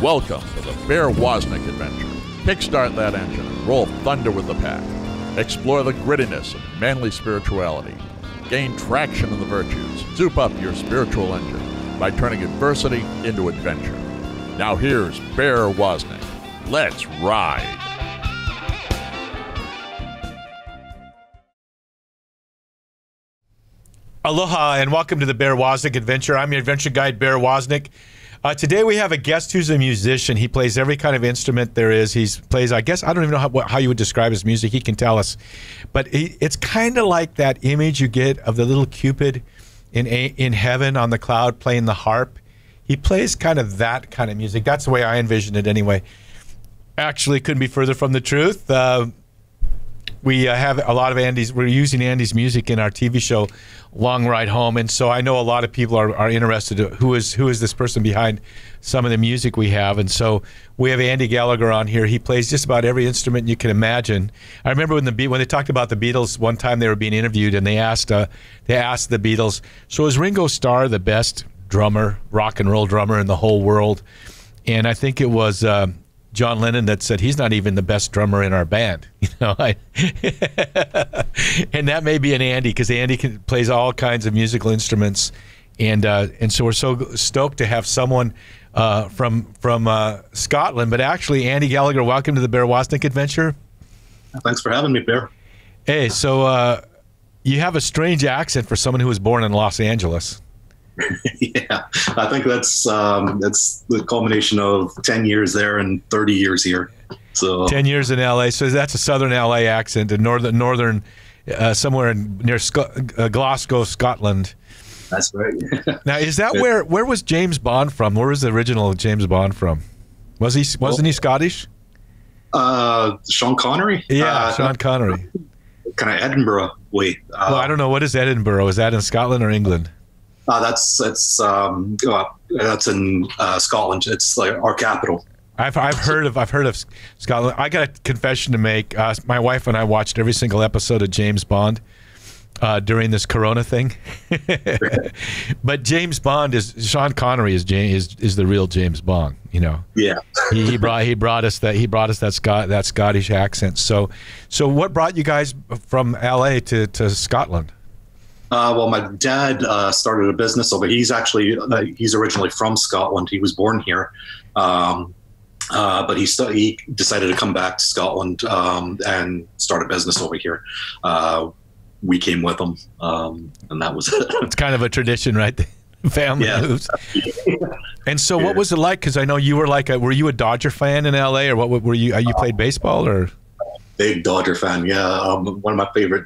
Welcome to the Bear Woznick adventure. Kickstart that engine and roll thunder with the pack. Explore the grittiness of manly spirituality. Gain traction in the virtues. Zoop up your spiritual engine by turning adversity into adventure. Now here's Bear Woznick. Let's ride. Aloha and welcome to the Bear Woznick adventure. I'm your adventure guide, Bear Woznick. Today we have a guest who's a musician. He plays every kind of instrument there is. He plays, I guess, I don't even know how you would describe his music. He can tell us. But it's kind of like that image you get of the little Cupid in heaven on the cloud playing the harp. He plays kind of that kind of music. That's the way I envision it anyway. Actually, couldn't be further from the truth. We have a lot of Andy's, we're using Andy's music in our TV show, Long Ride Home. And so I know a lot of people are interested in who is this person behind some of the music we have. And so we have Andy Gallagher on here. He plays just about every instrument you can imagine. I remember when they talked about the Beatles, one time they were being interviewed and they asked the Beatles, so is Ringo Starr the best drummer, rock and roll drummer in the whole world? And I think it was... John Lennon that said he's not even the best drummer in our band, you know. And that may be an Andy, because Andy plays all kinds of musical instruments, and so we're so stoked to have someone from Scotland. But actually, Andy Gallagher, welcome to the Bear Woznick adventure. Thanks for having me, Bear. Hey, so you have a strange accent for someone who was born in Los Angeles. Yeah, I think that's the culmination of 10 years there and 30 years here. So 10 years in LA, so that's a southern LA accent, and northern somewhere near Glasgow, Scotland. That's right. Now, is that where was James Bond from? Where was the original James Bond from? Wasn't he Scottish? Sean Connery? Yeah, Sean Connery. Kind of Edinburgh way. Well, I don't know, what is Edinburgh? Is that in Scotland or England? That's in Scotland. It's like our capital. I've heard of Scotland. I got a confession to make. My wife and I watched every single episode of James Bond during this Corona thing. But James Bond is Sean Connery is the real James Bond. You know. Yeah. he brought us that Scottish accent. So what brought you guys from LA to Scotland? Well, my dad started a business over. He's actually he's originally from Scotland. He was born here, but he decided to come back to Scotland and start a business over here. We came with him, and that was it. It's kind of a tradition, right? Family moves. And so, what was it like? Because I know you were were you a Dodger fan in LA, or what were you? You played baseball or? Big Dodger fan, yeah. One of my favorite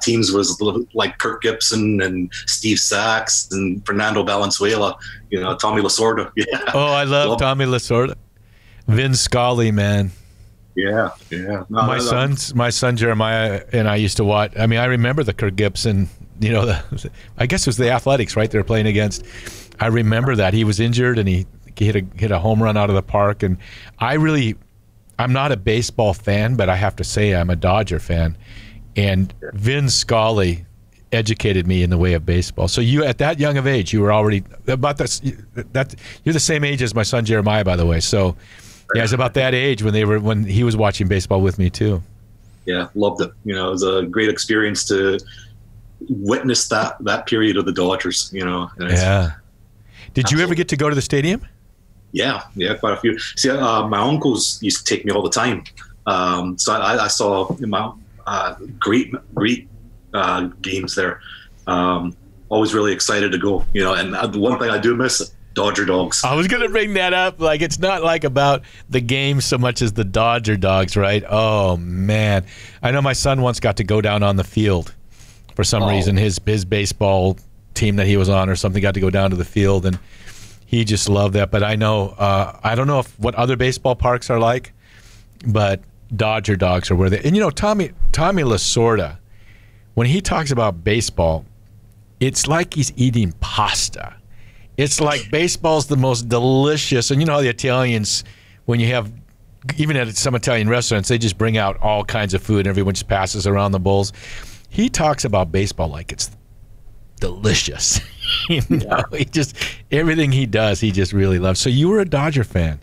teams was like Kirk Gibson and Steve Sachs and Fernando Valenzuela, you know, Tommy Lasorda. Yeah. Oh, I love Tommy Lasorda. Vin Scully, man. Yeah, yeah. No, my son Jeremiah and I used to watch. I mean, I remember the Kirk Gibson, you know, I guess it was the Athletics, right? They were playing against. I remember that he was injured and he hit a home run out of the park, and I'm not a baseball fan, but I have to say I'm a Dodger fan. And Vin Scully educated me in the way of baseball. So you, at that young of age, you were already about that. You're the same age as my son Jeremiah, by the way. So yeah, it was about that age when he was watching baseball with me too. Yeah, loved it. You know, it was a great experience to witness that period of the Dodgers. You know. Yeah. Did you ever get to go to the stadium? Yeah, quite a few. See, my uncles used to take me all the time. So I saw my great games there. Always really excited to go, you know. And the one thing I do miss, Dodger dogs. I was going to bring that up. Like, it's not like about the game so much as the Dodger dogs, right? Oh, man. I know my son once got to go down on the field for some reason. His baseball team that he was on or something got to go down to the field, and he just loved that. But I know, I don't know what other baseball parks are like, but Dodger dogs are where they. And you know, Tommy Lasorda, when he talks about baseball, it's like he's eating pasta. It's like baseball's the most delicious. And you know how the Italians, when you have, even at some Italian restaurants, they just bring out all kinds of food and everyone just passes around the bowls. He talks about baseball like it's delicious. You know, he just, everything he does, he just really loves. So you were a Dodger fan.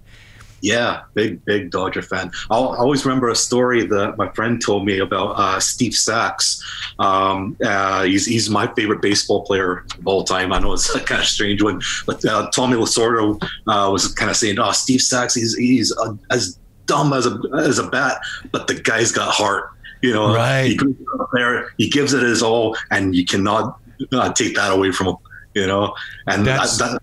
Yeah, big Dodger fan. I always remember a story that my friend told me about Steve Sachs. He's my favorite baseball player of all time. I know it's a kind of strange one, but Tommy Lasorda was kind of saying, "Oh, Steve Sachs, he's as dumb as a bat, but the guy's got heart." You know, right? He gives it his all, and you cannot take that away from him. You know, and that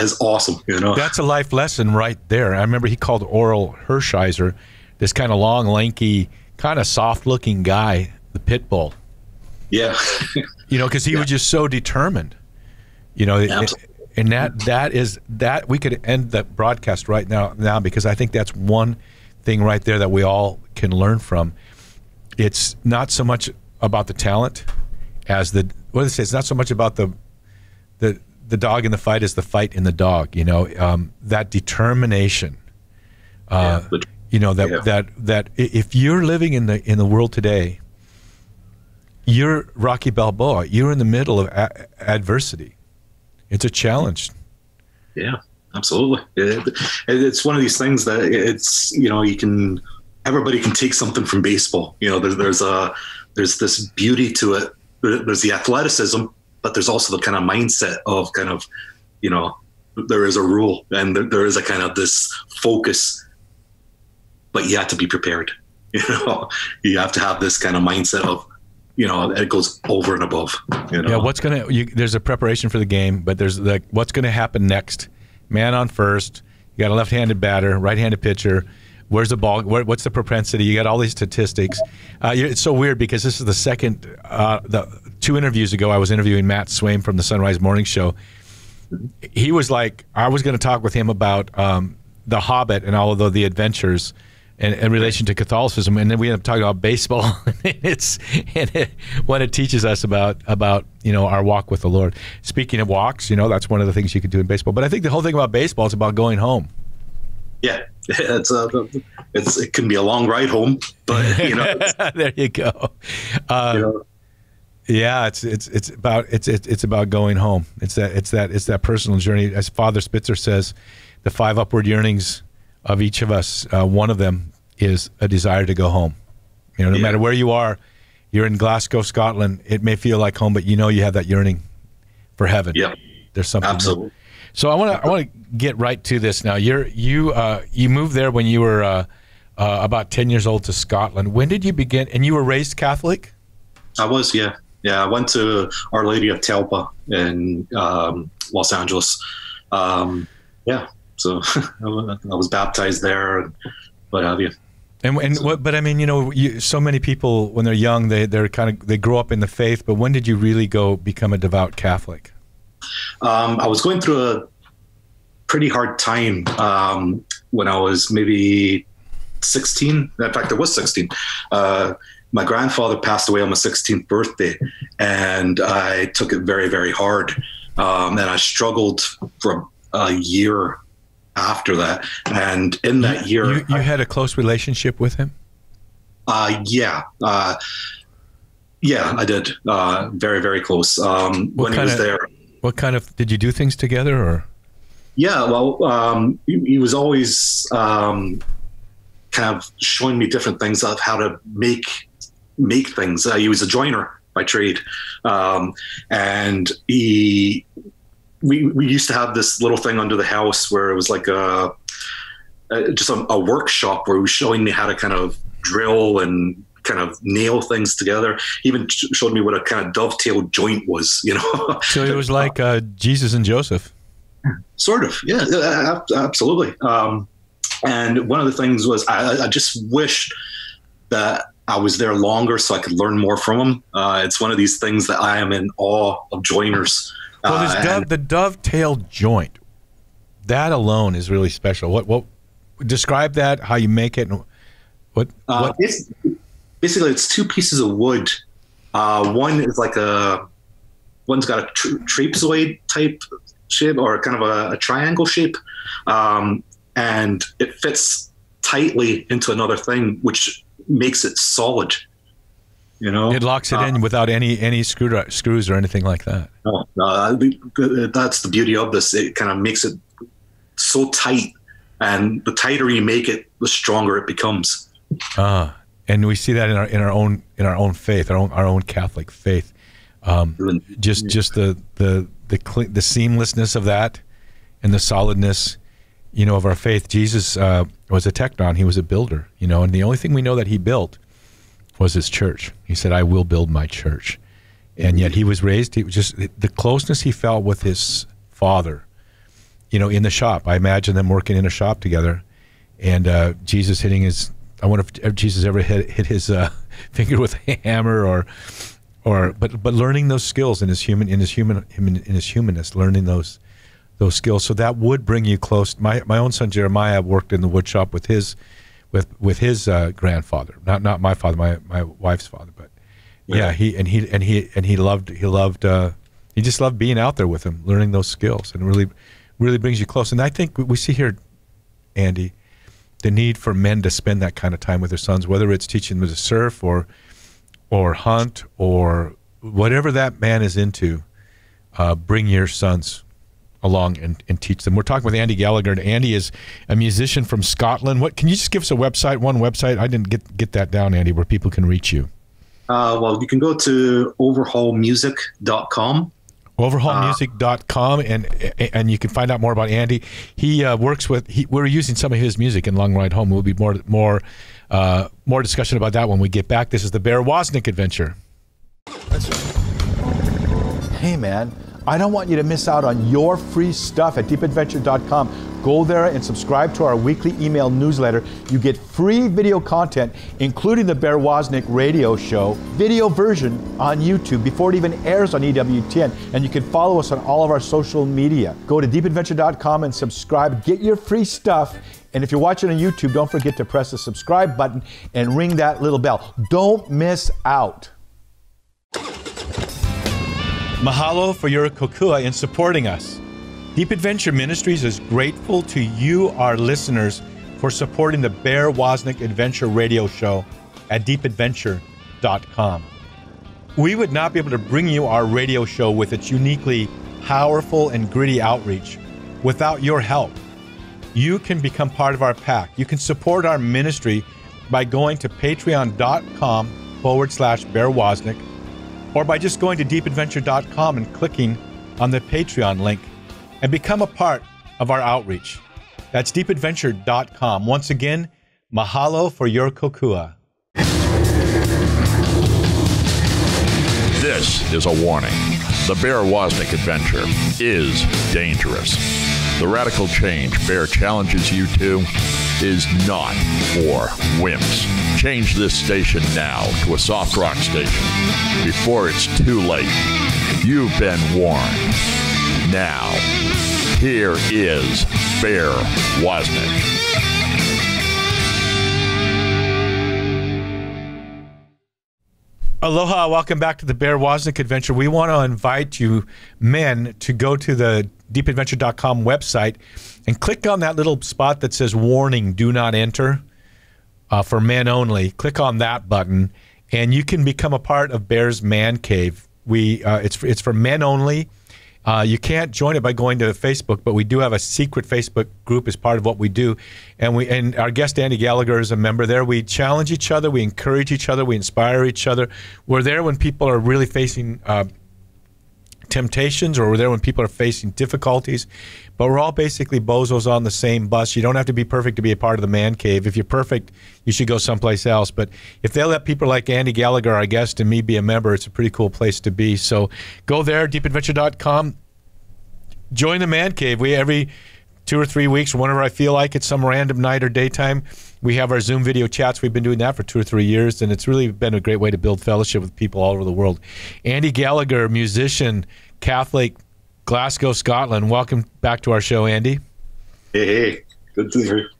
is awesome, you know. That's a life lesson right there. I remember he called Orel Hershiser, this kind of long, lanky, kind of soft-looking guy, the pit bull. Yeah. You know, because he was just so determined. You know, and that we could end the broadcast right now because I think that's one thing right there that we all can learn from. It's not so much about the talent as it's not so much about the dog in the fight is the fight in the dog, you know, that determination, that if you're living in the world today, you're Rocky Balboa, you're in the middle of adversity. It's a challenge. Yeah, absolutely. It's one of these things that everybody can take something from baseball. You know, there's this beauty to it. There's the athleticism, but there's also the kind of mindset of kind of, you know, there is a rule and there is a kind of this focus, but you have to be prepared. You know, you have to have this kind of mindset of, you know, it goes over and above. You know? Yeah, there's a preparation for the game, but there's like what's going to happen next. Man on first, you got a left-handed batter, right-handed pitcher. Where's the ball? What's the propensity? You got all these statistics. It's so weird because this is the second, two interviews ago, I was interviewing Matt Swain from the Sunrise Morning Show. He was like, I was going to talk with him about The Hobbit and all of the adventures in relation to Catholicism. And then we end up talking about baseball and what it teaches us about, you know, our walk with the Lord. Speaking of walks, you know, that's one of the things you can do in baseball. But I think the whole thing about baseball is about going home. Yeah, it can be a long ride home, but you know. There you go. Yeah, it's about going home. It's that personal journey. As Father Spitzer says, the five upward yearnings of each of us. One of them is a desire to go home. You know, no matter where you are, you're in Glasgow, Scotland. It may feel like home, but you know you have that yearning for heaven. Yeah, there's something. Absolutely. There. So I want to get right to this now. You moved there when you were about 10 years old to Scotland. When did you begin? And you were raised Catholic? I was, yeah. Yeah, I went to Our Lady of Telpa in Los Angeles. So I was baptized there and what have you. But I mean, you know, so many people when they're young, they grow up in the faith. But when did you really go become a devout Catholic? I was going through a pretty hard time when I was maybe 16. In fact, I was 16. My grandfather passed away on my 16th birthday, and I took it very, very hard. And I struggled for a year after that. And in that year... You had a close relationship with him? Yeah, I did. Very, very close. When he was there... What kind of... Did you do things together or...? Yeah, well, he was always kind of showing me different things of how to make things. He was a joiner by trade, and we used to have this little thing under the house where it was like just a workshop where he was showing me how to kind of drill and kind of nail things together. He even showed me what a kind of dovetail joint was, you know. So it was like Jesus and Joseph. Sort of, yeah, absolutely. And one of the things was I just wished that I was there longer so I could learn more from him. It's one of these things that I am in awe of joiners. Well, the dovetail joint, that alone is really special. What describe that? How you make it? And what? It's two pieces of wood. One is like one's got a trapezoid type shape or kind of a triangle shape, and it fits tightly into another thing, which makes it solid. You know, it locks it in without any screws or anything like that. No, that's the beauty of this. It kind of makes it so tight And the tighter you make it, the stronger it becomes. And we see that in our own faith, our own Catholic faith. Just the seamlessness of that, and the solidness, you know, of our faith. Jesus was a technon; he was a builder, you know. And the only thing we know that he built was his church. He said, "I will build my church," and yet he was raised. He was just the closeness he felt with his Father, you know, in the shop. I imagine them working in a shop together, and Jesus hitting his. I wonder if Jesus ever hit his finger with a hammer, but learning those skills in his humanness, learning those skills. So that would bring you close. My own son Jeremiah worked in the wood shop with his grandfather, not my father, my wife's father, but yeah, he just loved being out there with him, learning those skills, and really brings you close. And I think we see here, Andy, the need for men to spend that kind of time with their sons, whether it's teaching them to surf or hunt or whatever that man is into, bring your sons along and teach them. We're talking with Andy Gallagher, and Andy is a musician from Scotland. What can you just give us one website? I didn't get that down, Andy, where people can reach you. Well, you can go to overhaulmusic.com. Overhaulmusic.com, and you can find out more about Andy. He works with. We're using some of his music in Long Ride Home. We'll be more discussion about that when we get back. This is the Bear Woznick Adventure. Hey man, I don't want you to miss out on your free stuff at deepadventure.com. Go there and subscribe to our weekly email newsletter. You get free video content, including the Bear Woznick radio show, video version on YouTube before it even airs on EWTN. And you can follow us on all of our social media. Go to deepadventure.com and subscribe. Get your free stuff. And if you're watching on YouTube, don't forget to press the subscribe button and ring that little bell. Don't miss out. Mahalo for your kokua in supporting us. Deep Adventure Ministries is grateful to you, our listeners, for supporting the Bear Woznick Adventure radio show at deepadventure.com. We would not be able to bring you our radio show with its uniquely powerful and gritty outreach without your help. You can become part of our pack. You can support our ministry by going to patreon.com/Bear Woznick, or by just going to deepadventure.com and clicking on the Patreon link and become a part of our outreach. That's deepadventure.com. Once again, mahalo for your kokua. This is a warning. The Bear Woznick Adventure is dangerous. The radical change Bear challenges you to is not for wimps. Change this station now to a soft rock station before it's too late. You've been warned. Now, here is Bear Woznick. Aloha, welcome back to the Bear Woznick Adventure. We want to invite you men to go to the deepadventure.com website and click on that little spot that says warning, do not enter, for men only. Click on that button and you can become a part of Bear's Man Cave. It's for men only. You can't join it by going to Facebook, but we do have a secret Facebook group as part of what we do. And our guest, Andy Gallagher, is a member there. We challenge each other. We encourage each other. We inspire each other. We're there when people are really facing temptations, or we're there when people are facing difficulties. But we're all basically bozos on the same bus. You don't have to be perfect to be a part of the Man Cave. If you're perfect, you should go someplace else. But if they let people like Andy Gallagher, our guest, and me be a member, it's a pretty cool place to be. So go there, deepadventure.com. Join the Man Cave. We every 2 or 3 weeks, whenever I feel like it, some random night or daytime, we have our Zoom video chats. We've been doing that for 2 or 3 years, and it's really been a great way to build fellowship with people all over the world. Andy Gallagher, musician, Catholic, Glasgow, Scotland. Welcome back to our show, Andy. Hey, good to hear.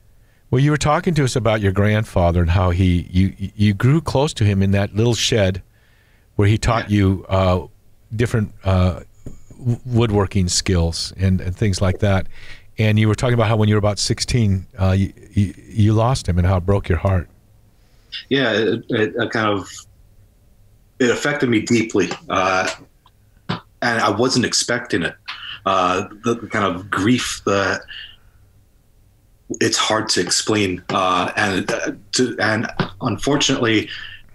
Well, you were talking to us about your grandfather and how you grew close to him in that little shed where he taught you different woodworking skills and things like that. And you were talking about how when you were about 16, you lost him and how it broke your heart. Yeah, it affected me deeply. And I wasn't expecting it. The kind of grief that it's hard to explain. And unfortunately,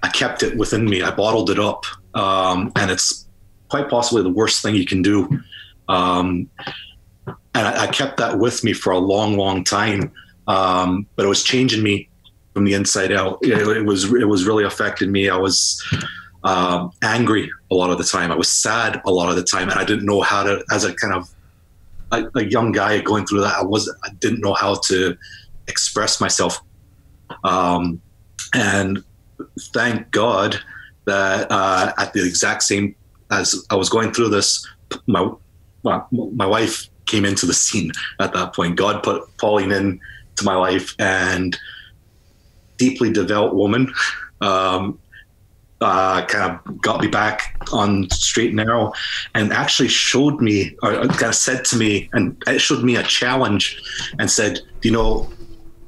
I kept it within me. I bottled it up. And it's quite possibly the worst thing you can do. And I kept that with me for a long, long time. But it was changing me from the inside out. It was really affecting me. I was angry a lot of the time. I was sad a lot of the time. And I didn't know how to, as a kind of a young guy going through that, I didn't know how to express myself. And thank God that at the exact same, as I was going through this, my wife came into the scene at that point. God put Pauline into my life, and deeply devout woman, kind of got me back on straight and narrow, and actually showed me, or kind of said to me, and it showed me a challenge, and said, you know,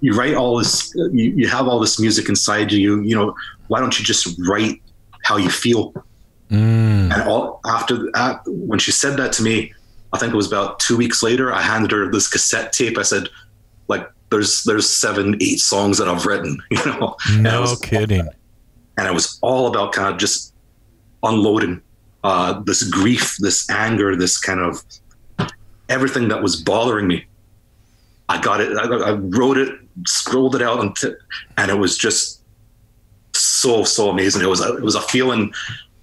you write all this, you have all this music inside you, you know, why don't you just write how you feel? Mm. And when she said that to me, I think it was about 2 weeks later, I handed her this cassette tape. I said, like, there's 7, 8 songs that I've written, you know? No kidding. And it was all about kind of just unloading this grief, this anger, this kind of everything that was bothering me. I got it. I wrote it, scrolled it out, and it was just so amazing. It was a feeling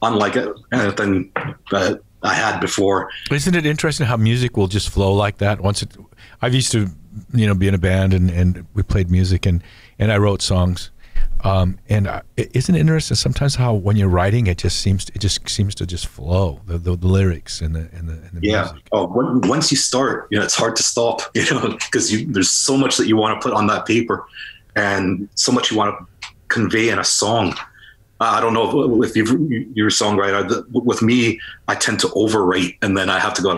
unlike anything that I had before. Isn't it interesting how music will just flow like that? I've used to, you know, be in a band and we played music and I wrote songs. And isn't it interesting sometimes how when you're writing, it just seems to flow, the lyrics and the music. Yeah. Once you start, you know, it's hard to stop, you know, because there's so much that you want to put on that paper and so much you want to convey in a song. I don't know if you're a songwriter. With me, I tend to overwrite, and then I have to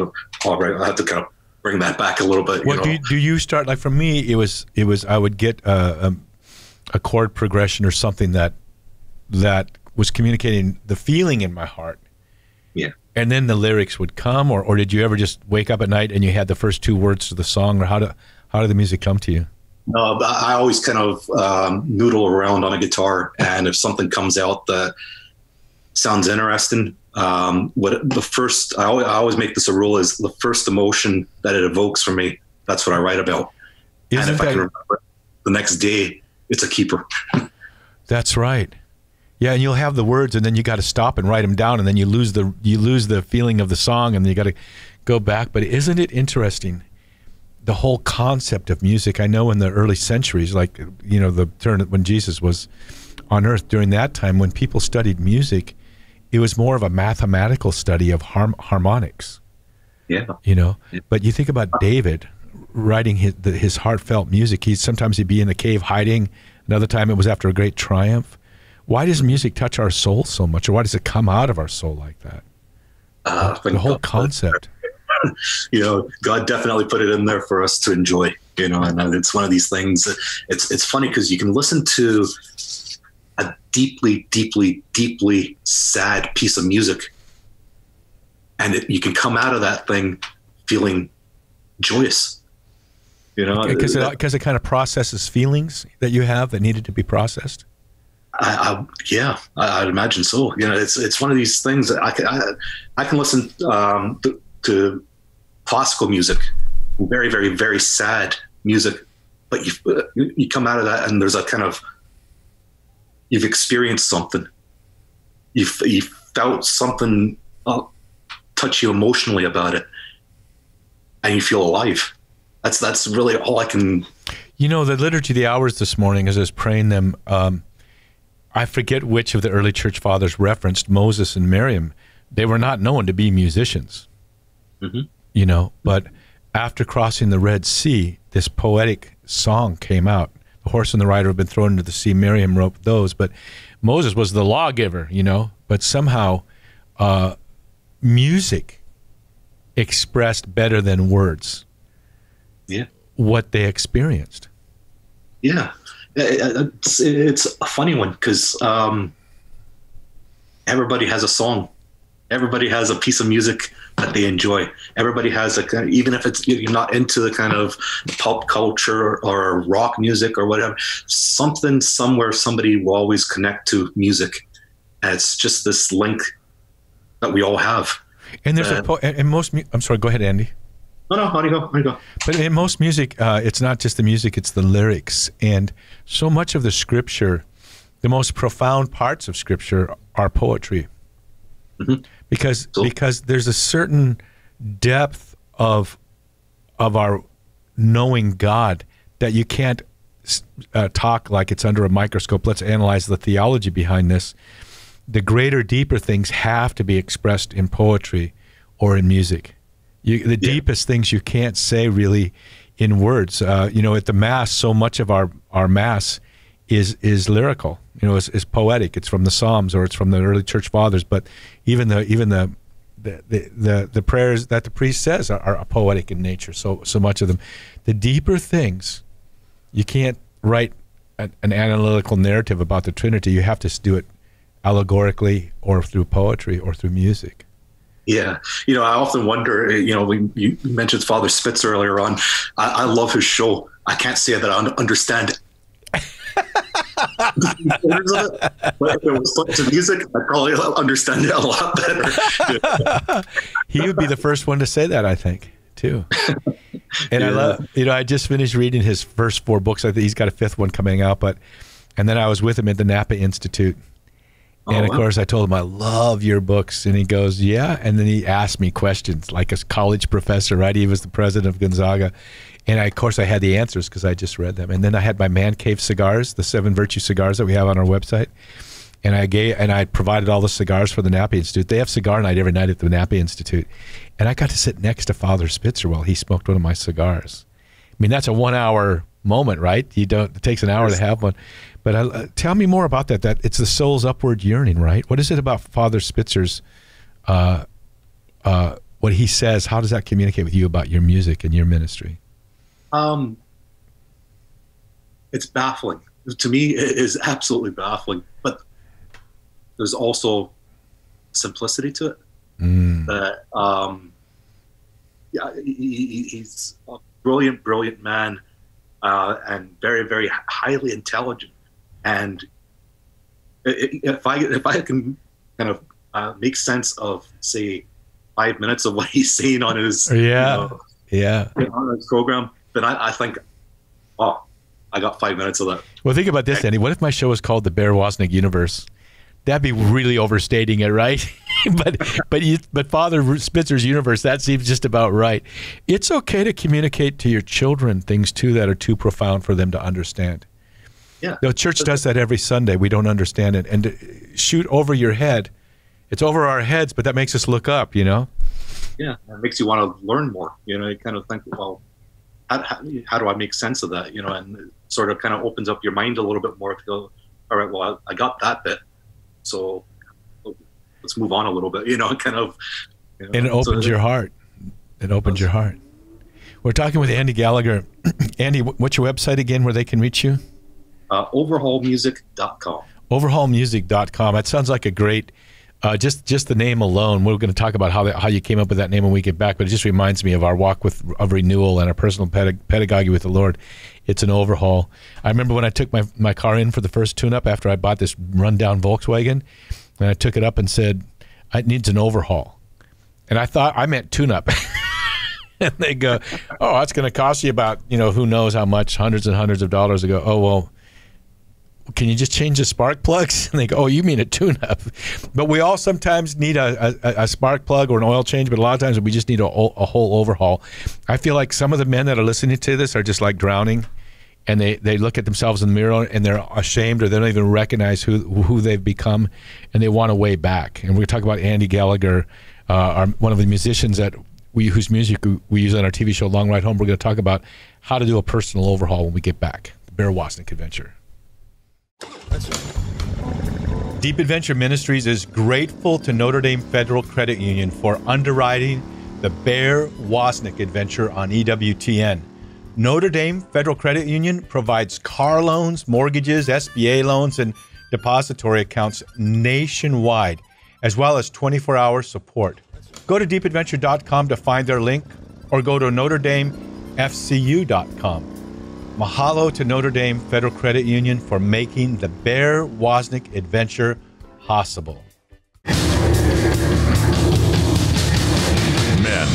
I have to kind of bring that back a little bit. What do you start? Like for me, it was I would get a chord progression or something that was communicating the feeling in my heart. Yeah. And then the lyrics would come, or did you ever just wake up at night and you had the first 2 words to the song, or how did the music come to you? No, I always kind of noodle around on a guitar, and if something comes out that sounds interesting, I always make this a rule, is the first emotion that it evokes for me, that's what I write about. And if I can remember the next day, it's a keeper. That's right. Yeah, and you'll have the words, and then you got to stop and write them down, and then you lose the feeling of the song, and then you got to go back. But isn't it interesting, the whole concept of music? I know in the early centuries, like, you know, the turn when Jesus was on earth, during that time when people studied music, it was more of a mathematical study of harmonics. Yeah. You know, yeah. But you think about David writing his heartfelt music. Sometimes he'd be in the cave hiding. Another time it was after a great triumph. Why does music touch our soul so much, or why does it come out of our soul like that? The whole concept. You know, God definitely put it in there for us to enjoy, you know, and it's one of these things. It's funny because you can listen to a deeply, deeply, deeply sad piece of music, and you can come out of that thing feeling joyous, you know, because it kind of processes feelings that you have that needed to be processed. I'd imagine so. You know, it's one of these things that I can listen to classical music, very, very, very sad music, but you come out of that and there's a kind of, you've experienced something, you felt something touch you emotionally about it, and you feel alive. That's really all I can. You know, the Liturgy of the Hours this morning, as I was praying them, I forget which of the early church fathers referenced Moses and Miriam. They were not known to be musicians. Mm-hmm. You know, but after crossing the Red Sea, this poetic song came out. The horse and the rider have been thrown into the sea. Miriam wrote those, but Moses was the lawgiver, you know, but somehow music expressed better than words. Yeah. What they experienced. Yeah. It's a funny one because everybody has a song. everybody has a piece of music that they enjoy. Everybody has a kind of, even if it's, you're not into the kind of pop culture or rock music or whatever, something somewhere somebody will always connect to music. And it's just this link that we all have. And there's I'm sorry, go ahead, Andy. No, how do you go? But in most music, it's not just the music, it's the lyrics. And so much of the scripture, the most profound parts of scripture are poetry. Mm-hmm. Because there's a certain depth of our knowing God that you can't talk like it's under a microscope. Let's analyze the theology behind this. The greater, deeper things have to be expressed in poetry or in music. The deepest things you can't say really in words. You know, at the Mass, so much of our Mass is lyrical. You know, it's poetic. It's from the Psalms or it's from the early Church Fathers. But even the prayers that the priest says are poetic in nature. So much of them. The deeper things, you can't write an analytical narrative about the Trinity. You have to do it allegorically or through poetry or through music. Yeah. You know, I often wonder, you know, you mentioned Father Spitzer earlier on. I love his show. I can't say that I understand it. But if it was put to music, I'd probably understand it a lot better. He would be the first one to say that, I think, too. And I love, you know, I just finished reading his first 4 books. I think he's got a 5th one coming out. And then I was with him at the Napa Institute. And of course I told him, I love your books. And he goes, yeah. And then he asked me questions like a college professor, right? He was the president of Gonzaga. And I, of course, I had the answers because I just read them. And then I had my Man Cave cigars, the 7 virtue cigars that we have on our website. And I provided all the cigars for the Napa Institute. They have cigar night every night at the Napa Institute. And I got to sit next to Father Spitzer while he smoked one of my cigars. I mean, that's a 1-hour moment, right? It takes an hour to have one. But tell me more about that. It's the soul's upward yearning, right? What is it about Father Spitzer's, what he says? How does that communicate with you about your music and your ministry? It's baffling. To me, it is absolutely baffling. But there's also simplicity to it. That, yeah, he's a brilliant, brilliant man. And very, very highly intelligent. And if I can kind of make sense of, say, 5 minutes of what he's saying on his on his program, then I think, oh, I got 5 minutes of that. Well, think about this, Andy. What if my show was called The Bear Woznick Universe? That'd be really overstating it, right? but Father Spitzer's universe, that seems just about right. It's okay to communicate to your children things too that are too profound for them to understand. Yeah, the church does that every Sunday. We don't understand it, and to shoot over your head. It's over our heads, but that makes us look up, you know. Yeah, it makes you want to learn more. You know, you kind of think, well, how do I make sense of that? You know, and it sort of kind of opens up your mind a little bit more to go, all right, well, I got that bit, so. Let's move on a little bit, you know, kind of. You know, and it opens your heart. It opens your heart. We're talking with Andy Gallagher. Andy, what's your website again where they can reach you? Overhaulmusic.com. Overhaulmusic.com. That sounds like a great, just the name alone. We're going to talk about how you came up with that name when we get back, but it just reminds me of our walk of renewal and our personal pedagogy with the Lord. It's an overhaul. I remember when I took my car in for the first tune-up after I bought this rundown Volkswagen, and I took it up and said, it needs an overhaul. And I thought I meant tune-up. And they go, oh, that's going to cost you about, you know, who knows how much, hundreds and hundreds of dollars. I go, oh, well, can you just change the spark plugs? And they go, oh, you mean a tune-up. But we all sometimes need a spark plug or an oil change, but a lot of times we just need a whole overhaul. I feel like some of the men that are listening to this are just like drowning. And they look at themselves in the mirror and they're ashamed or they don't even recognize who they've become, and they want a way back. And we're talking about Andy Gallagher, one of the musicians whose music we use on our TV show, Long Ride Home. We're going to talk about how to do a personal overhaul when we get back. The Bear Woznick Adventure. That's right. Deep Adventure Ministries is grateful to Notre Dame Federal Credit Union for underwriting the Bear Woznick Adventure on EWTN. Notre Dame Federal Credit Union provides car loans, mortgages, SBA loans, and depository accounts nationwide. as well as 24-hour support. Go to deepadventure.com to find their link, or go to NotreDameFCU.com. Mahalo to Notre Dame Federal Credit Union for making the Bear Woznick adventure possible. Men,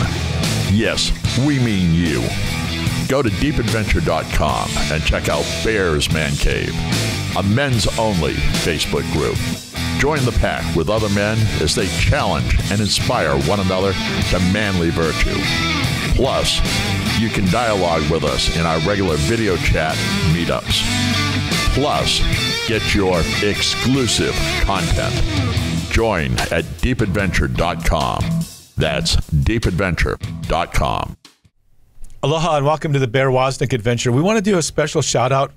yes, we mean you. Go to deepadventure.com and check out Bear's Man Cave, a men's only Facebook group. Join the pack with other men as they challenge and inspire one another to manly virtue. Plus, you can dialogue with us in our regular video chat meetups. Plus, get your exclusive content. Join at deepadventure.com. That's deepadventure.com. Aloha and welcome to the Bear Woznick Adventure. We want to do a special shout out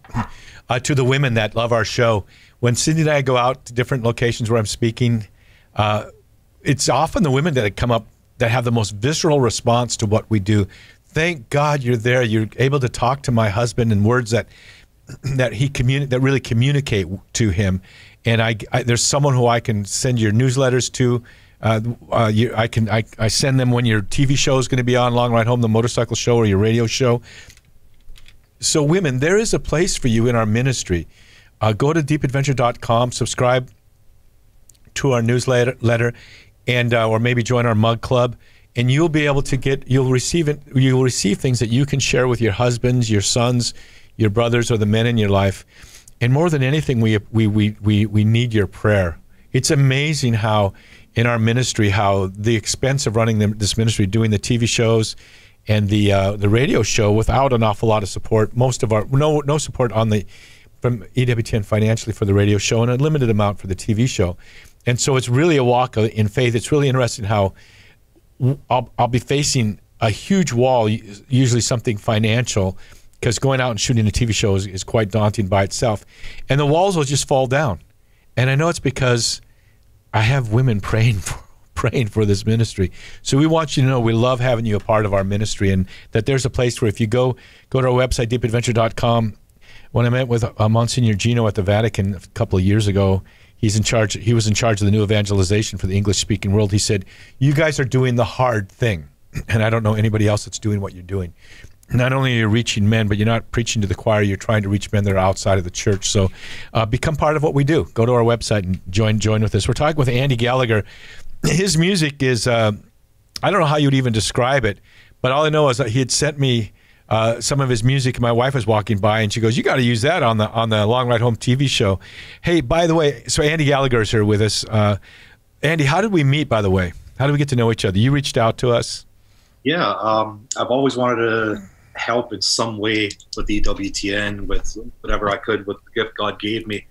to the women that love our show. When Cindy and I go out to different locations where I'm speaking, it's often the women that come up that have the most visceral response to what we do. Thank God you're there. You're able to talk to my husband in words that really communicate to him. And there's someone who I can send your newsletters to. I send them when your TV show is going to be on, Long Ride Home, the motorcycle show, or your radio show. So women, there is a place for you in our ministry. Go to deepadventure.com, subscribe to our newsletter, and or maybe join our mug club, and you'll be able to get, you'll receive things that you can share with your husbands, your sons, your brothers, or the men in your life. And more than anything, we need your prayer. It's amazing how in our ministry, how the expense of running this ministry, doing the TV shows and the radio show, without an awful lot of support, most of our no support from EWTN financially for the radio show, and a limited amount for the TV show. And so it's really a walk in faith. It's really interesting how I'll be facing a huge wall, usually something financial, because going out and shooting a TV show is quite daunting by itself. And the walls will just fall down. And I know it's because I have women praying for this ministry. So we want you to know we love having you a part of our ministry, and that there's a place where if you go to our website, deepadventure.com. When I met with Monsignor Gino at the Vatican a couple of years ago, he was in charge of the new evangelization for the English-speaking world. He said, you guys are doing the hard thing, and I don't know anybody else that's doing what you're doing. Not only are you reaching men, but you're not preaching to the choir. You're trying to reach men that are outside of the church. So become part of what we do. Go to our website and join with us. We're talking with Andy Gallagher. His music is, I don't know how you'd even describe it, but all I know is that he had sent me some of his music. My wife was walking by, and she goes, "You got to use that on the Long Ride Home TV show." Hey, by the way, so Andy Gallagher is here with us. Andy, how did we meet? By the way, how did we get to know each other? You reached out to us. Yeah, I've always wanted to help in some way with EWTN, with whatever I could, with the gift God gave me.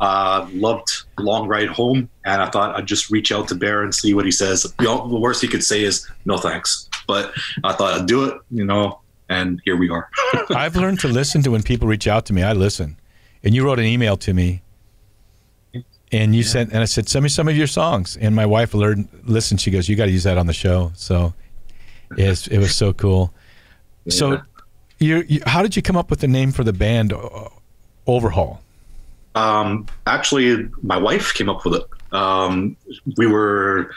Loved Long Ride Home, and I thought I'd just reach out to Bear and see what he says. The worst he could say is no thanks, but I thought I'd do it. You know. And here we are. I've learned to listen to when people reach out to me. I listen. And you wrote an email to me, and you sent, and I said, send me some of your songs. And my wife listened. She goes, you got to use that on the show. So it was so cool. Yeah. So how did you come up with the name for the band, Overhaul? Actually, my wife came up with it. We were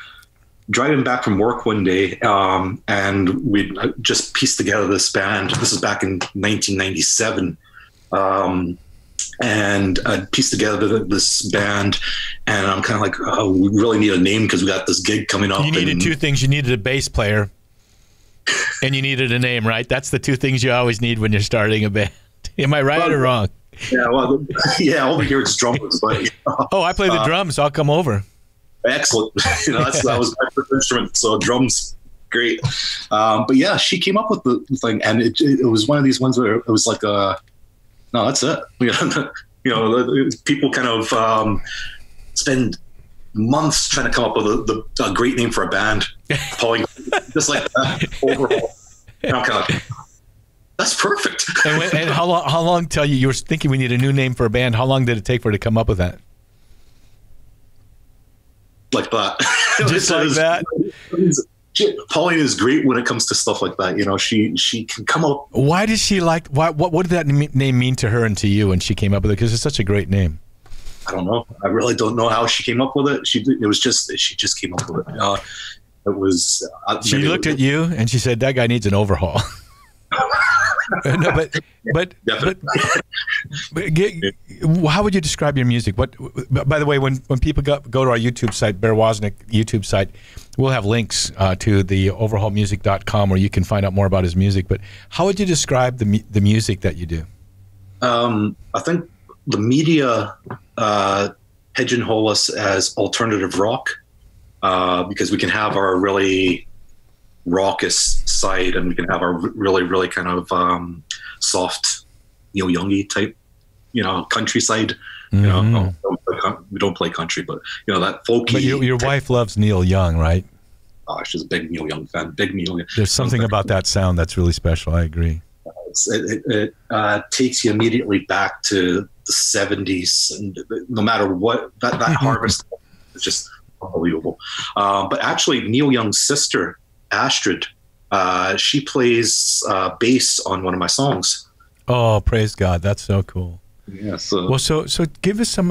driving back from work one day, and we just pieced together this band. This is back in 1997, and I pieced together this band, and I'm kind of like, oh, we really need a name because we got this gig coming up. You needed two things. You needed a bass player, and you needed a name, right? That's the two things you always need when you're starting a band. Am I right or wrong? Yeah, well, yeah, over here it's drummers. But, you know, I play the drums. I'll come over. Excellent. You know, that was my first instrument, so drums, great. But yeah, she came up with the thing, and it was one of these ones where it was like, no, that's it. You know, people kind of spend months trying to come up with a great name for a band, Pauline, just like that, Overhaul. And I'm kind of like, that's perfect. And how long till you were thinking we need a new name for a band? How long did it take for her to come up with that? Like that. Just like that. Pauline is great when it comes to stuff like that. You know, she can come up. Why did she like? What did that name mean to her and to you when she came up with it? Because it's such a great name. I don't know. I really don't know how she came up with it. She just came up with it. It was. She looked at you and she said, "That guy needs an overhaul." No, but how would you describe your music? What, by the way, when people go to our YouTube site, Bear Woznick YouTube site, we'll have links to the overhaulmusic.com where you can find out more about his music. But how would you describe the music that you do? I think the media pigeonhole us as alternative rock because we can have our really raucous side and we can have our really, really kind of soft, Neil Youngy type, countryside. Mm-hmm. We don't play country, but that folky. But your wife loves Neil Young, right? Oh, she's a big Neil Young fan. Big Neil Young. There's something about that sound that's really special. I agree. It takes you immediately back to the 70s, and no matter what, that harvest is just unbelievable. But actually, Neil Young's sister, Astrid, she plays bass on one of my songs. Oh, praise God! That's so cool. Yeah. So give us a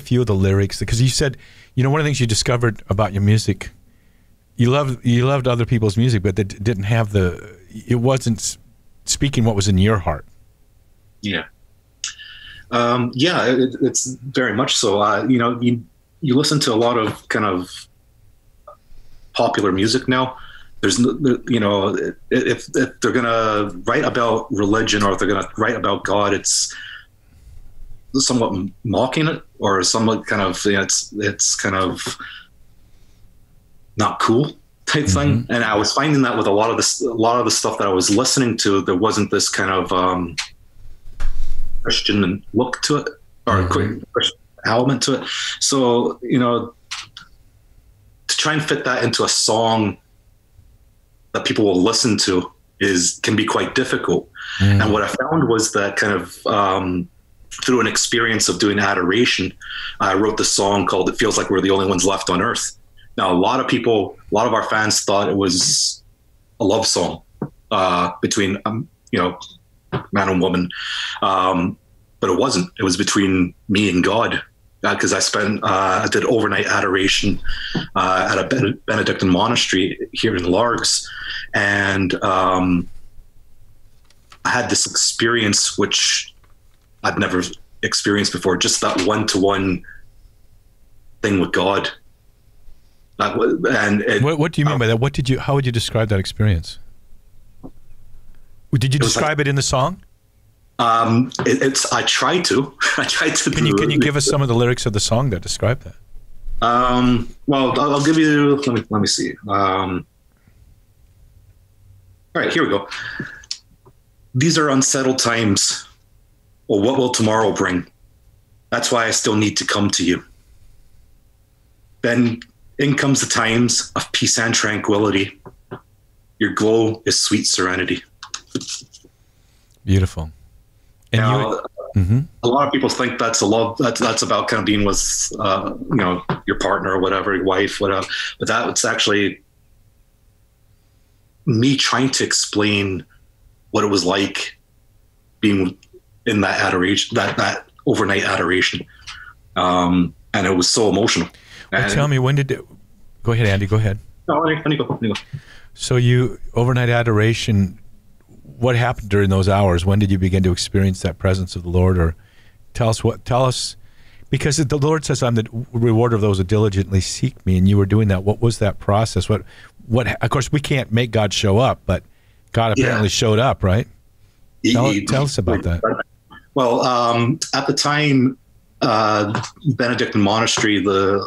few of the lyrics, because you said, one of the things you discovered about your music, you loved other people's music, but that didn't have it wasn't speaking what was in your heart. Yeah. Yeah, it's very much so. You listen to a lot of kind of popular music now. There's, if they're going to write about religion or if they're going to write about God, it's somewhat mocking it or somewhat kind of, it's kind of not cool type thing. And I was finding that with a lot of the stuff that I was listening to, there wasn't this kind of Christian look to it or Christian element to it. So, to try and fit that into a song that people will listen to can be quite difficult. Mm. And what I found was that kind of through an experience of doing adoration, I wrote the song called "It Feels Like We're the Only Ones Left on Earth." Now, a lot of our fans thought it was a love song between, man and woman. But it wasn't. It was between me and God, because I did overnight adoration at a Benedictine monastery here in Largs. And I had this experience, which I'd never experienced before, just that one-to-one thing with God. What do you mean by that? How would you describe that experience? Did you describe it in the song? I tried to. Can you give us some of the lyrics of the song that describe that? Well, I'll give you. Let me see. All right, here we go. "These are unsettled times. Well, what will tomorrow bring? That's why I still need to come to you. Then in comes the times of peace and tranquility. Your glow is sweet serenity." Beautiful. And now, a lot of people think that's a love. That's about kind of being with, your partner or whatever, your wife, whatever. But that's actually me trying to explain what it was like being in that adoration, that overnight adoration, and it was so emotional. Well, tell me, when did it... Go ahead, Andy. Go ahead. No, Andy, go. So you overnight adoration. What happened during those hours? When did you begin to experience that presence of the Lord? Or tell us, because the Lord says, "I'm the rewarder of those who diligently seek me," and you were doing that. What was that process? What? Of course, we can't make God show up, but God apparently showed up, right? Tell us about that. Well, at the time, Benedictine monastery, the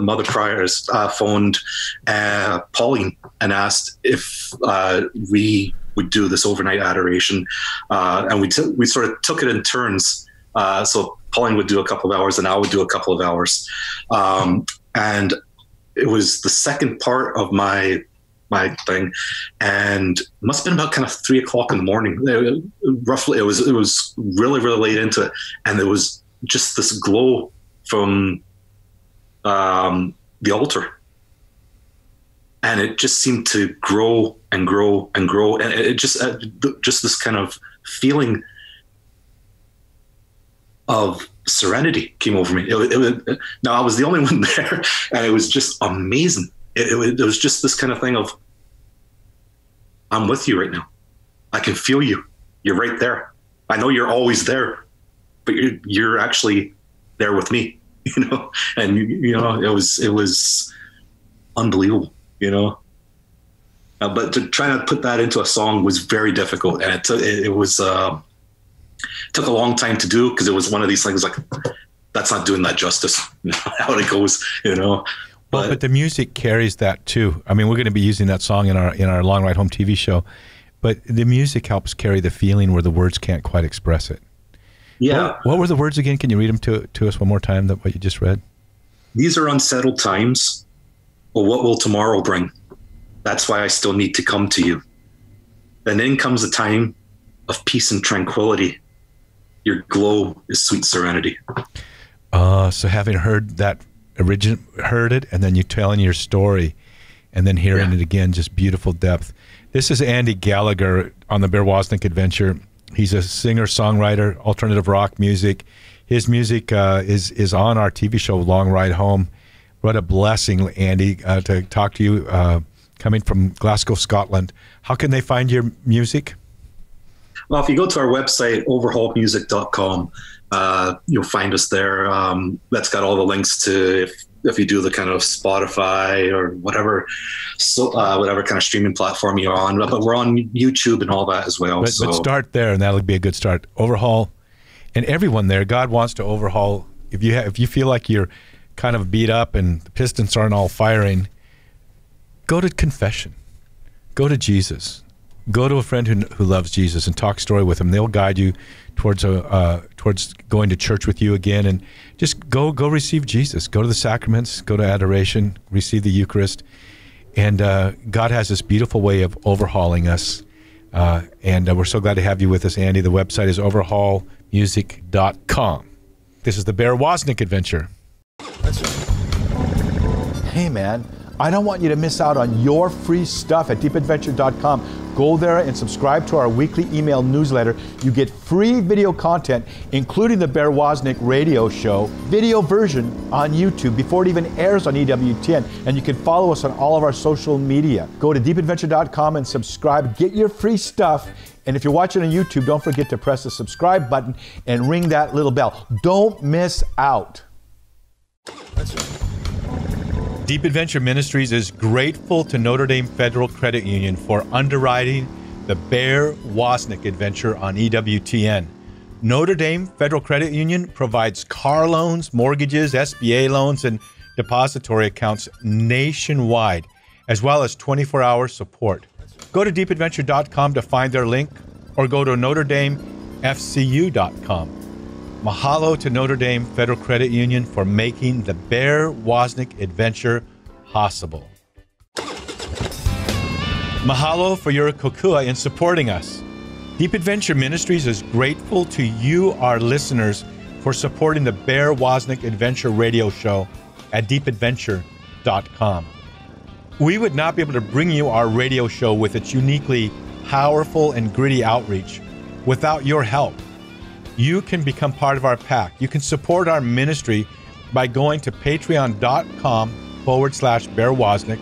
mother prioress phoned Pauline and asked if we would do this overnight adoration, and we sort of took it in turns. So Pauline would do a couple of hours and I would do a couple of hours, and it was the second part of my thing, and must have been about kind of 3 o'clock in the morning, roughly. It was really, really late into it, and there was just this glow from the altar, and it just seemed to grow and grow and grow, and it just this kind of feeling of serenity came over me. Now, I was the only one there, and it was just amazing. It was just this kind of thing of, I'm with you right now. I can feel you. You're right there. I know you're always there, but you're actually there with me, you know? And, you know, it was unbelievable, you know? But to try to put that into a song was very difficult. And it took a long time to do, because it was one of these things like, that's not doing that justice, how it goes, you know? But the music carries that too. I mean, we're going to be using that song in our Long Ride Home TV show, but the music helps carry the feeling where the words can't quite express it. Yeah. What were the words again? Can you read them to us one more time, that what you just read? These are unsettled times, but what will tomorrow bring? That's why I still need to come to you. And then comes a time of peace and tranquility. Your glow is sweet serenity. So having heard that, heard it, and then you telling your story, and then hearing it again, just beautiful depth. This is Andy Gallagher on the Bear Woznick Adventure. He's a singer, songwriter, alternative rock music. His music is on our TV show, Long Ride Home. What a blessing, Andy, to talk to you coming from Glasgow, Scotland. How can they find your music? Well, if you go to our website, overhaulmusic.com, you'll find us there. That's got all the links to if you do the kind of Spotify or whatever, so whatever kind of streaming platform you're on. But we're on YouTube and all that as well. But start there, and that'll be a good start. Overhaul, and everyone there. God wants to overhaul. If you feel like you're kind of beat up and the pistons aren't all firing, go to confession. Go to Jesus. Go to a friend who loves Jesus and talk story with them. They'll guide you towards towards going to church with you again, and just go receive Jesus. Go to the sacraments, go to adoration, receive the Eucharist, and God has this beautiful way of overhauling us. And we're so glad to have you with us, Andy. The website is overhaulmusic.com. This is the Bear Woznick Adventure. Hey, man. I don't want you to miss out on your free stuff at deepadventure.com. Go there and subscribe to our weekly email newsletter. You get free video content, including the Bear Woznick radio show, video version on YouTube before it even airs on EWTN. And you can follow us on all of our social media. Go to deepadventure.com and subscribe. Get your free stuff. And if you're watching on YouTube, don't forget to press the subscribe button and ring that little bell. Don't miss out. That's right. Deep Adventure Ministries is grateful to Notre Dame Federal Credit Union for underwriting the Bear Woznick Adventure on EWTN. Notre Dame Federal Credit Union provides car loans, mortgages, SBA loans, and depository accounts nationwide, as well as 24-hour support. Go to deepadventure.com to find their link, or go to notredamefcu.com. Mahalo to Notre Dame Federal Credit Union for making the Bear Woznick Adventure possible. Mahalo for your kokua in supporting us. Deep Adventure Ministries is grateful to you, our listeners, for supporting the Bear Woznick Adventure radio show at deepadventure.com. We would not be able to bring you our radio show with its uniquely powerful and gritty outreach without your help. You can become part of our pack. You can support our ministry by going to patreon.com/Bear Woznick,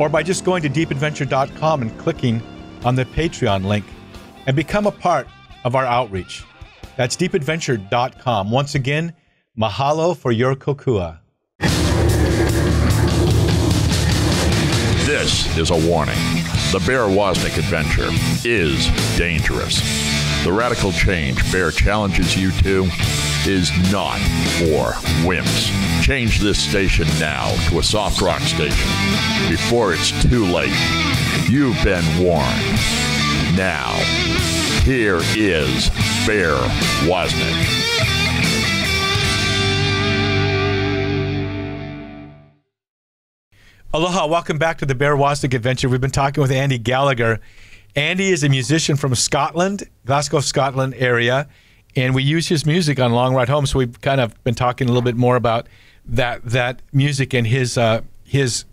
or by just going to deepadventure.com and clicking on the Patreon link and become a part of our outreach. That's deepadventure.com. Once again, mahalo for your kokua. This is a warning. The Bear Woznick Adventure is dangerous. The radical change Bear challenges you to is not for wimps. Change this station now to a soft rock station before it's too late. You've been warned. Now, here is Bear Woznick. Aloha, welcome back to the Bear Woznick Adventure. We've been talking with Andy Gallagher. Andy is a musician from Scotland, Glasgow, Scotland area, and we use his music on Long Ride Home, so we've kind of been talking a little bit more about that music, and his website is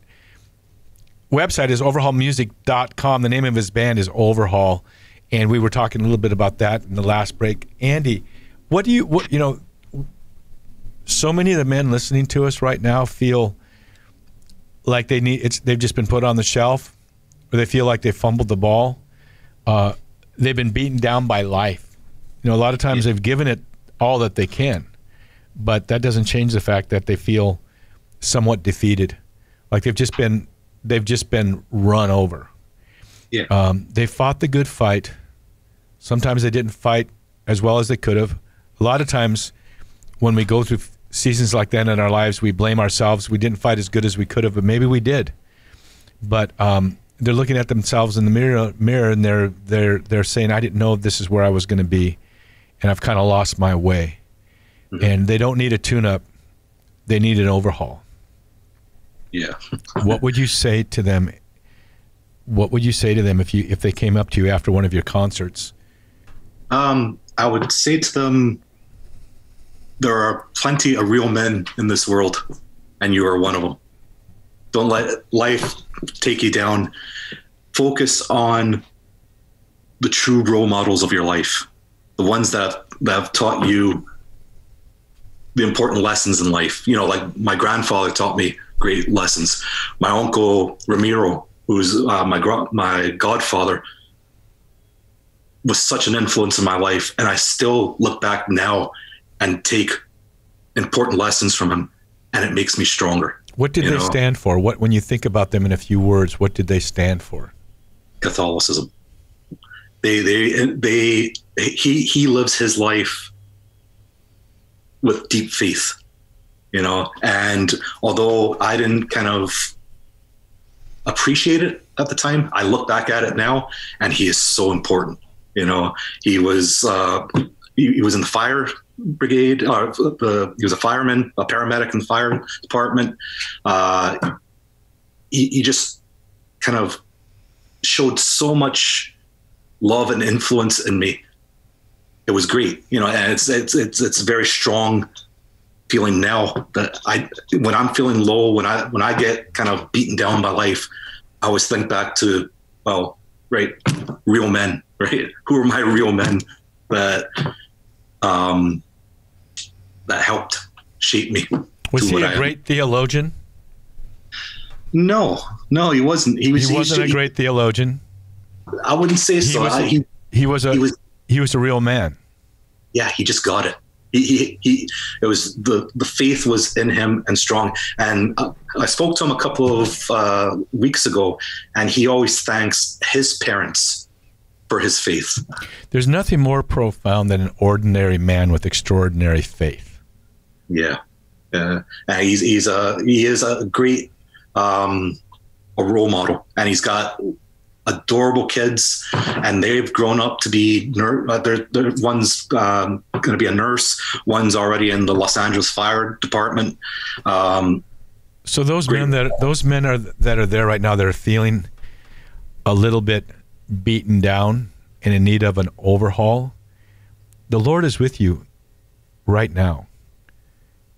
overhaulmusic.com. The name of his band is Overhaul, and we were talking a little bit about that in the last break. Andy, what do you, So many of the men listening to us right now feel like they need they've just been put on the shelf, or they feel like they fumbled the ball. They've been beaten down by life. You know, a lot of times they've given it all that they can, but that doesn't change the fact that they feel somewhat defeated, like they've just been run over. Yeah. They fought the good fight. Sometimes they didn't fight as well as they could have. A lot of times when we go through seasons like that in our lives, we blame ourselves. We didn't fight as good as we could have, but maybe we did. But they're looking at themselves in the mirror, and they're saying, I didn't know this is where I was going to be, and I've kind of lost my way. Mm-hmm. And they don't need a tune-up. They need an overhaul. Yeah. What would you say to them? What would you say to them if they came up to you after one of your concerts? I would say to them, there are plenty of real men in this world, and you are one of them. Don't let life take you down. Focus on the true role models of your life, the ones that have taught you the important lessons in life. You know, like my grandfather taught me great lessons. My uncle Ramiro, who's my godfather, was such an influence in my life, and I still look back now and take important lessons from him, and it makes me stronger. What did they stand for? What, when you think about them in a few words, what did they stand for? Catholicism. He lives his life with deep faith, and although I didn't kind of appreciate it at the time, I look back at it now, and he is so important. He was in the fire brigade, he was a fireman, a paramedic in the fire department. He just kind of showed so much love and influence in me. It was great, and it's very strong feeling now that when I'm feeling low, when I get kind of beaten down by life, I always think back to, well, right, real men, right? Who are my real men that helped shape me? Was he a great theologian? No, he wasn't. He wasn't a great theologian. I wouldn't say so. He was a real man. Yeah, he just got it. It was the faith was in him and strong. And I spoke to him a couple of weeks ago, and he always thanks his parents for his faith. There's nothing more profound than an ordinary man with extraordinary faith. Yeah, yeah. And he is a great a role model, and he's got adorable kids, and they've grown up to be one's going to be a nurse, one's already in the Los Angeles Fire Department. So those men that are there right now, they're feeling a little bit beaten down and in need of an overhaul. The Lord is with you right now.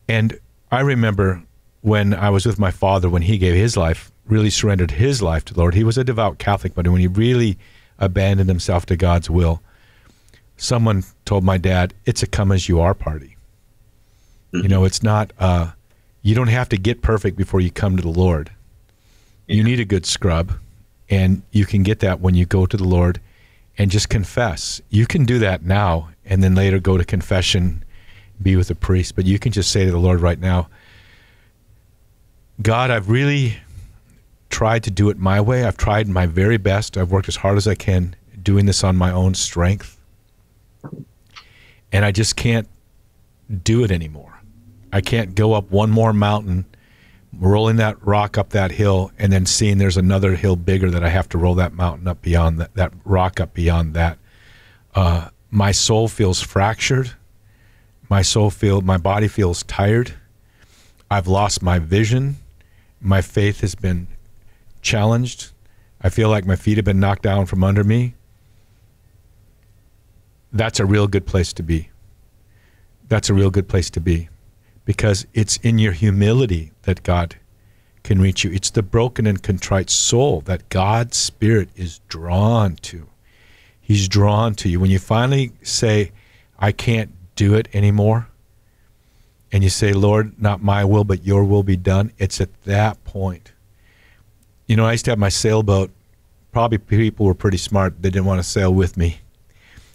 And I remember when I was with my father, when he gave his life, really surrendered his life to the Lord. He was a devout Catholic, but when he really abandoned himself to God's will, someone told my dad, it's a come as you are party. Mm-hmm. It's not, you don't have to get perfect before you come to the Lord. Yeah. You need a good scrub, and you can get that when you go to the Lord and just confess. You can do that now, and then later go to confession, be with a priest, but you can just say to the Lord right now, God, I've really tried to do it my way. I've tried my very best. I've worked as hard as I can doing this on my own strength, and I just can't do it anymore. I can't go up one more mountain, rolling that rock up that hill, and then seeing there's another hill bigger that I have to roll that mountain up beyond that, that rock up beyond that. My soul feels fractured. My body feels tired. I've lost my vision. My faith has been challenged. I feel like my feet have been knocked down from under me. That's a real good place to be. That's a real good place to be, because it's in your humility that God can reach you. It's the broken and contrite soul that God's Spirit is drawn to. He's drawn to you. When you finally say, I can't do it anymore, and you say, Lord, not my will, but your will be done, it's at that point. You know, I used to have my sailboat. Probably people were pretty smart. They didn't want to sail with me.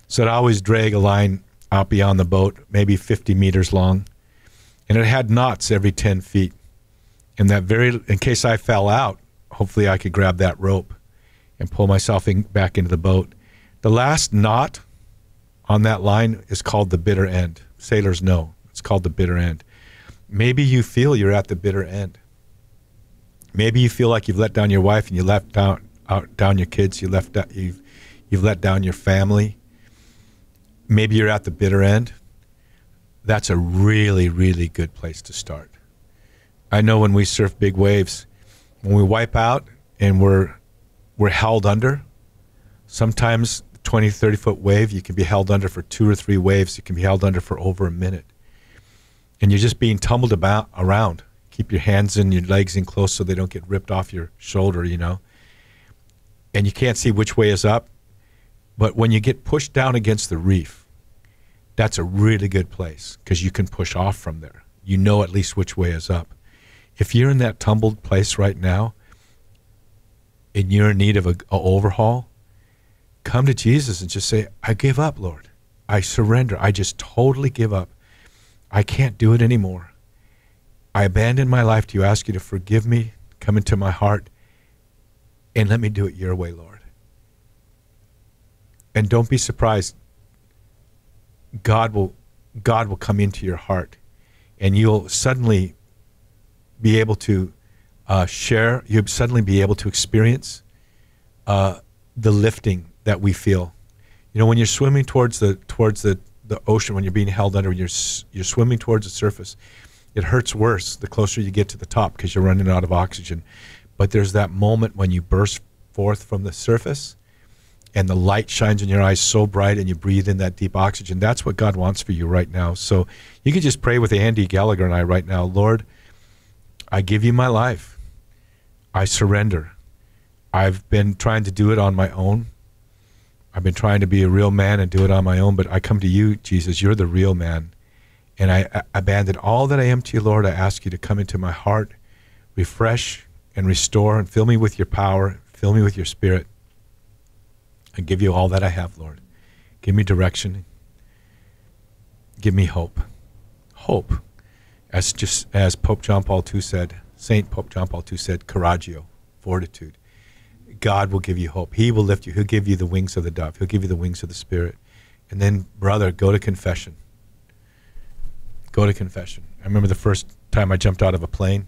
So I'd always drag a line out beyond the boat, maybe 50 meters long. And it had knots every 10 feet. And that in case I fell out, hopefully I could grab that rope and pull myself back into the boat. The last knot on that line is called the bitter end. Sailors know. It's called the bitter end. Maybe you feel you're at the bitter end. Maybe you feel like you've let down your wife and you let down your kids, you've let down your family. Maybe you're at the bitter end. That's a really, really good place to start. I know when we surf big waves, when we wipe out and we're held under, sometimes 20, 30-foot wave, you can be held under for 2 or 3 waves. You can be held under for over a minute. And you're just being tumbled around. Keep your hands and your legs in close so they don't get ripped off your shoulder, you know. And you can't see which way is up. But when you get pushed down against the reef, that's a really good place because you can push off from there. You know at least which way is up. If you're in that tumbled place right now and you're in need of an overhaul, come to Jesus and just say, I give up, Lord. I surrender. I just totally give up. I can't do it anymore. I abandon my life to you. I ask you to forgive me, come into my heart, and let me do it your way, Lord. And don't be surprised. God will come into your heart, and you'll suddenly be able to share. You'll suddenly be able to experience the lifting that we feel. You know, when you're swimming towards the ocean, when you're being held under, you're swimming towards the surface, it hurts worse the closer you get to the top because you're running out of oxygen. But there's that moment when you burst forth from the surface and the light shines in your eyes so bright and you breathe in that deep oxygen. That's what God wants for you right now. So you can just pray with Andy Gallagher and I right now. Lord, I give you my life. I surrender. I've been trying to do it on my own. I've been trying to be a real man and do it on my own, but I come to you, Jesus. You're the real man. And I abandon all that I am to you, Lord. I ask you to come into my heart, refresh and restore, and fill me with your power, fill me with your spirit. I give you all that I have, Lord. Give me direction. Give me hope. Hope. As Pope John Paul II said, Saint Pope John Paul II said, coraggio, fortitude. God will give you hope. He will lift you. He'll give you the wings of the dove. He'll give you the wings of the Spirit. And then, brother, go to confession. Go to confession. I remember the first time I jumped out of a plane,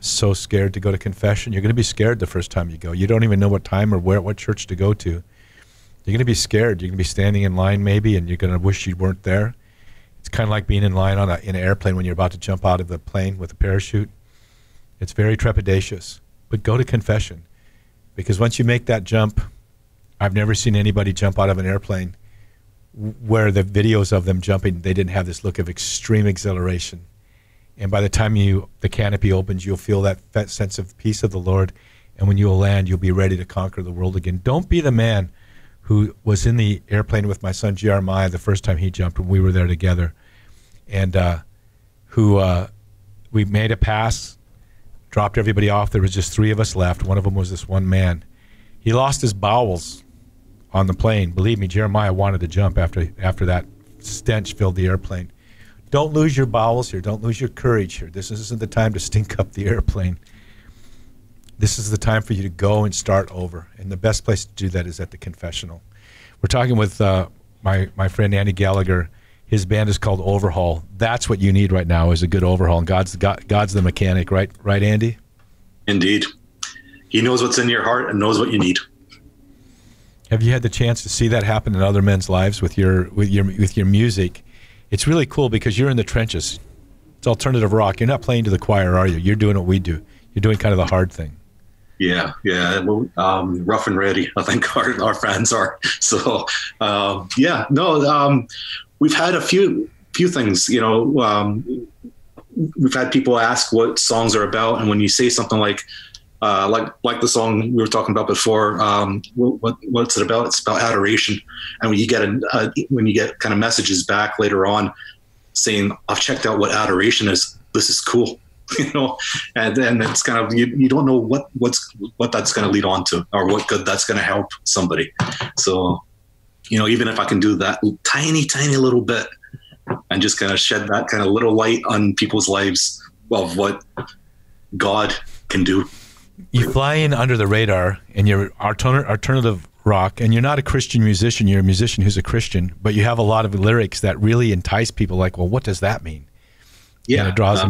so scared to go to confession. You're going to be scared the first time you go. You don't even know what time or where, what church to go to. You're going to be scared. You're going to be standing in line maybe, and you're going to wish you weren't there. It's kind of like being in line on in an airplane when you're about to jump out of the plane with a parachute. It's very trepidatious. But go to confession. Because once you make that jump, I've never seen anybody jump out of an airplane where the videos of them jumping, they didn't have this look of extreme exhilaration. And by the time the canopy opens, you'll feel that sense of peace of the Lord. And when you'll land, you'll be ready to conquer the world again. Don't be the man who was in the airplane with my son Jeremiah the first time he jumped when we were there together. And we made a pass. Dropped everybody off. There was just 3 of us left. One of them was this one man. He lost his bowels on the plane. Believe me, Jeremiah wanted to jump after that stench filled the airplane. Don't lose your bowels here. Don't lose your courage here. This isn't the time to stink up the airplane. This is the time for you to go and start over. And the best place to do that is at the confessional. We're talking with my friend Andy Gallagher. His band is called Overhaul. That's what you need right now is a good overhaul. And God's the mechanic, right, Andy? Indeed. He knows what's in your heart and knows what you need. Have you had the chance to see that happen in other men's lives with your music? It's really cool because you're in the trenches. It's alternative rock. You're not playing to the choir, are you? You're doing what we do. You're doing kind of the hard thing. Yeah. Well, rough and ready, I think our fans are. So, we've had a few things, you know, we've had people ask what songs are about. And when you say something like the song we were talking about before, what's it about? It's about adoration. And when you get kind of messages back later on, saying, I've checked out what adoration is. This is cool. You know, and then it's kind of, you don't know what that's going to lead on to, or what good that's going to help somebody. So, you know, even if I can do that tiny little bit and just kind of shed that kind of little light on people's lives of what God can do. You fly in under the radar and you're alternative rock, and you're not a Christian musician. You're a musician who's a Christian, but you have a lot of lyrics that really entice people, like, well, what does that mean? Yeah, and it draws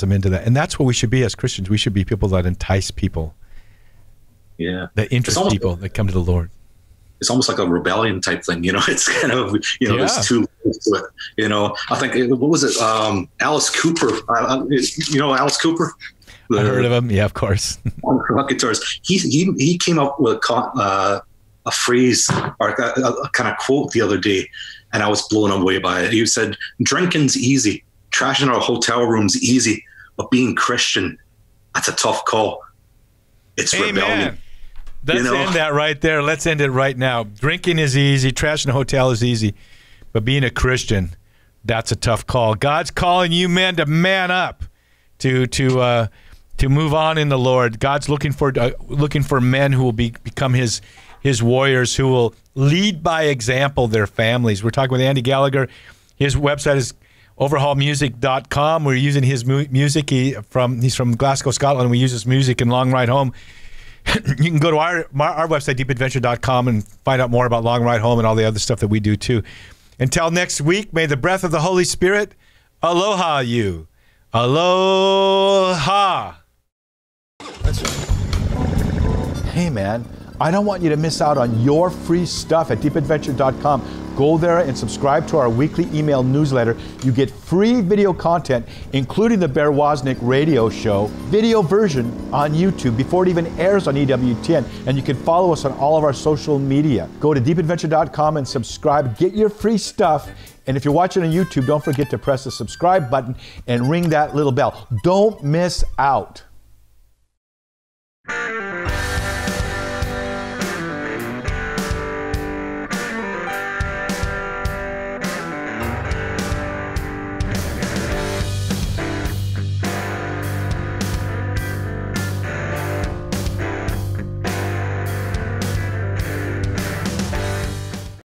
them into that. And that's what we should be as Christians. We should be people that entice people. Yeah. That interest people that come to the Lord. It's almost like a rebellion type thing. You know, it's kind of, you know, there's two levels to it. You know, I think, what was it? Alice Cooper. You know, Alice Cooper? I heard of him. Yeah, of course. Rock guitarist. He came up with a phrase or a kind of quote the other day, and I was blown away by it. He said, "Drinking's easy. Trashing our hotel room's easy, but being Christian, that's a tough call. It's rebellion." Let's end that right there. Let's end it right now. Drinking is easy. Trashing a hotel is easy. But being a Christian, that's a tough call. God's calling you men to man up, to move on in the Lord. God's looking for men who will become his warriors, who will lead by example their families. We're talking with Andy Gallagher. His website is overhaulmusic.com. We're using his music. He's from Glasgow, Scotland. We use his music in Long Ride Home. You can go to our website, deepadventure.com, and find out more about Long Ride Home and all the other stuff that we do too. Until next week, may the breath of the Holy Spirit aloha you. Aloha. Hey man, I don't want you to miss out on your free stuff at deepadventure.com. Go there and subscribe to our weekly email newsletter. You get free video content, including the Bear Woznick radio show, video version on YouTube before it even airs on EWTN. And you can follow us on all of our social media. Go to deepadventure.com and subscribe. Get your free stuff. And if you're watching on YouTube, don't forget to press the subscribe button and ring that little bell. Don't miss out.